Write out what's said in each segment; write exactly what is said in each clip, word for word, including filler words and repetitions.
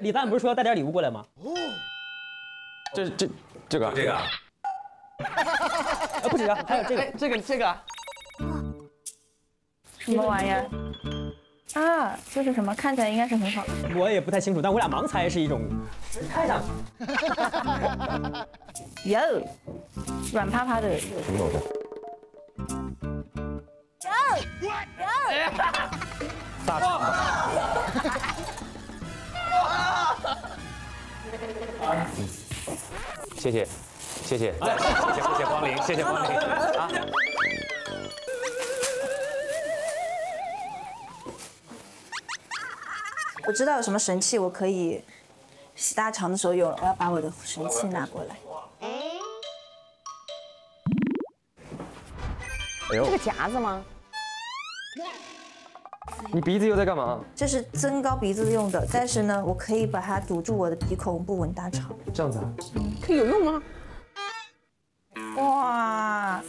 李诞不是说要带点礼物过来吗？哦，这这这个这个，不止啊，还有这个这个这个，什么玩意儿？啊，就是什么看起来应该是很好的。我也不太清楚，但我俩盲猜是一种。看一下。哟，软趴趴的。什么东西？哟哟。咋了？ 谢谢，谢谢，谢谢光临，谢谢光临啊！我知道有什么神器，我可以洗大肠的时候用了。我要把我的神器拿过来。哎呦，这个夹子吗？ 你鼻子又在干嘛？这是增高鼻子用的，但是呢，我可以把它堵住我的鼻孔，不闻大肠。这样子啊？可以有用吗？哇，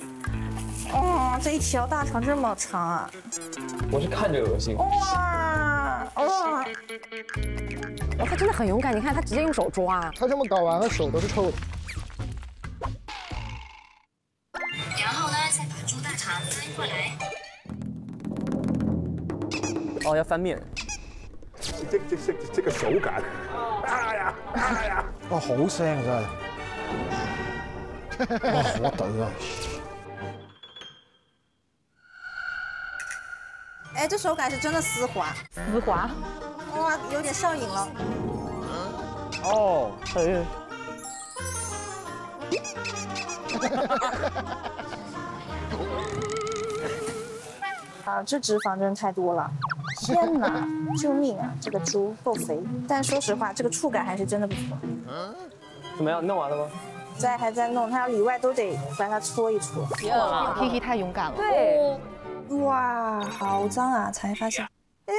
哦，这一条大肠这么长啊！我是看着恶心。哇哇！哦，他真的很勇敢，你看他直接用手抓。他这么搞完了，手都是臭的。然后呢，再把猪大肠翻过来。 哦，要翻面，这这这这个手感，哎呀哎呀，哇好腥啊真係，哇好核突啊！哎，这手感是真的丝滑，丝滑，哇有点上瘾了。哦，哎。啊，这脂肪真太多了。 天哪！救命啊！这个猪够肥，但说实话，这个触感还是真的不错。嗯，怎么样？弄完了吗？在，还在弄，它里外都得把它搓一搓。哇 ，Kiki 太勇敢了。对，哇，好脏啊！才发现，哎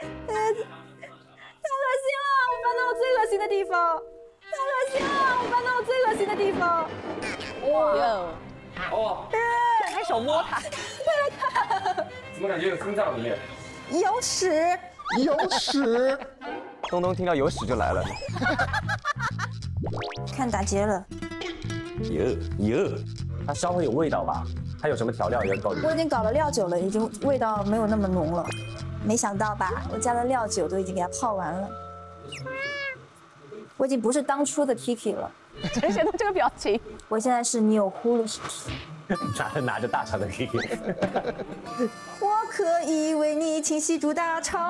哎，太恶心了！我搬到我最恶心的地方，太恶心了！我搬到我最恶心的地方。哇！哦，哎，还手摸它，快来看！怎么感觉有心脏一样？ 有屎，有屎！东东听到有屎就来了。看打结了。哟哟，它稍微有味道吧？它有什么调料要搞？我已经搞了料酒了，已经味道没有那么浓了。没想到吧？我加了料酒都已经给它泡完了。我已经不是当初的 Tiki 了。谁谁都这个表情。我现在是钮祜了，是不是？ 拿着拿着大肠的 Kiki， 我可以为你清洗猪大肠。